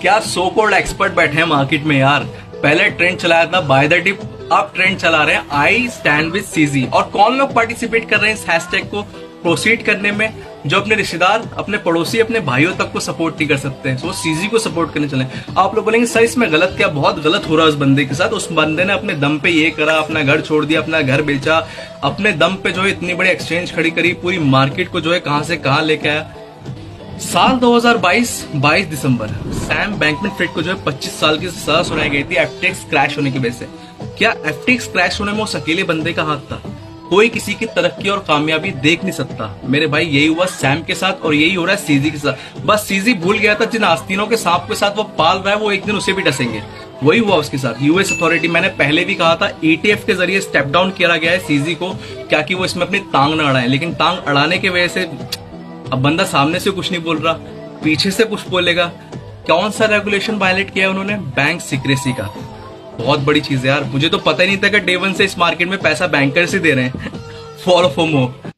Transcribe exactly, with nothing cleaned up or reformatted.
क्या so called expert बैठे हैं मार्केट में यार। पहले ट्रेंड चलाया था बाय द डिप, अब ट्रेंड चला रहे हैं आई स्टैंड विद सीजी। और कौन लोग पार्टिसिपेट कर रहे हैं इस हैशटैग को प्रोसीड करने में? जो अपने रिश्तेदार, अपने पड़ोसी, अपने भाइयों तक को सपोर्ट नहीं कर सकते हैं, वो सीजी को सपोर्ट करने चले। आप लोग बोलेंगे सर इसमें गलत क्या, बहुत गलत हो रहा है उस बंदे के साथ। उस बंदे ने अपने दम पे ये करा, अपना घर छोड़ दिया, अपना घर बेचा, अपने दम पे जो है इतनी बड़ी एक्सचेंज खड़ी करी, पूरी मार्केट को जो है कहां से कहां लेके आया। साल दो हज़ार बाईस बाईस दिसंबर सैम बैंकमैन-फ्राइड को जो है पच्चीस साल की सजा सुनाई गई थी एफ टी एक्स क्रैश होने की वजह से। क्या एफ टी एक्स क्रैश होने में उस अकेले बंदे का हाथ था? कोई किसी की तरक्की और कामयाबी देख नहीं सकता मेरे भाई। यही हुआ सैम के साथ और यही हो रहा है सीजी के साथ। बस सीजी भूल गया था जिन आस्तीनों के सांप के साथ वो पाल रहा है, वो एक दिन उसे भी डसेंगे। वही हुआ उसके साथ। यूएस अथॉरिटी, मैंने पहले भी कहा था, ए टी एफ के जरिए स्टेप डाउन किया गया है सीजी को, क्या कि वो इसमें अपनी तांग न अड़ाए। लेकिन तांग अड़ाने की वजह से अब बंदा सामने से कुछ नहीं बोल रहा, पीछे से कुछ बोलेगा। कौन सा रेगुलेशन वायलेट किया उन्होंने? बैंक सीक्रेसी का। बहुत बड़ी चीज है यार, मुझे तो पता ही नहीं था कि डे वन से इस मार्केट में पैसा बैंकर्स ही दे रहे हैं। For FOMO.